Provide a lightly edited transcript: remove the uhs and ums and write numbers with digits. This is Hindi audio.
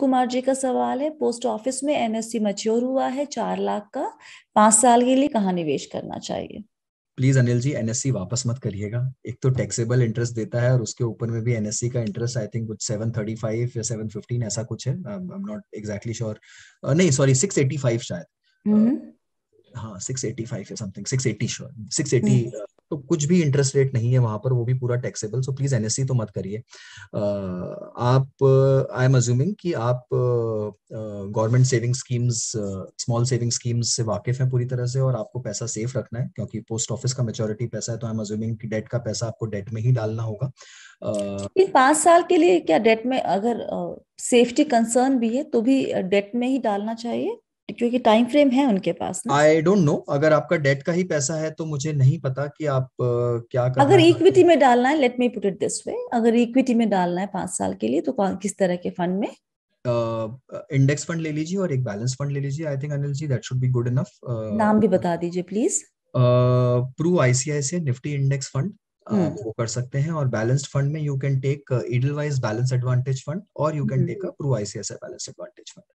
कुमार जी का सवाल है, पोस्ट ऑफिस में एनएससी मैच्योर हुआ है 4 लाख का, 5 साल के लिए कहाँ निवेश करना चाहिए? प्लीज अनिल जी, एनएससी वापस मत करिएगा। एक तो टैक्सेबल इंटरेस्ट देता है और उसके ऊपर में भी एनएससी का इंटरेस्ट आई थिंक कुछ 735 या 715 ऐसा कुछ है, I am not exactly sure, नहीं सॉरी 685 शायद, हाँ 685 या समथिंग 680 श्योर 680, तो कुछ भी इंटरेस्ट रेट नहीं है वहां पर, वो भी पूरा टैक्सेबल। सो प्लीज एनएससी तो मत करिए। आप आई एम अज्यूमिंग कि आप government saving schemes, small saving schemes से वाकिफ हैं पूरी तरह से और आपको पैसा सेफ रखना है क्योंकि पोस्ट ऑफिस का मेच्योरिटी पैसा है, तो आई एम अज्यूमिंग कि डेट का पैसा आपको डेट में ही डालना होगा। 5 साल के लिए क्या डेट में, अगर सेफ्टी कंसर्न भी है तो भी डेट में ही डालना चाहिए क्योंकि टाइम फ्रेम है उनके पास ना? I don't know, अगर आपका डेट का ही पैसा है तो मुझे नहीं पता कि आप क्या करना, अगर इक्विटी में डालना है, let me put it this way, अगर इक्विटी में डालना है 5 साल के लिए तो किस तरह के फंड में? इंडेक्स फंड ले लीजिए और एक बैलेंस फंड ले लीजिए, I think Anil ji that should be good enough. नाम भी बता दीजिए please. Pru ICICI Nifty index fund वो कर सकते हैं, और बैलेंस्ड फंड में you can take Edelweiss balance advantage fund और you can take Pru ICICI balance advantage fund.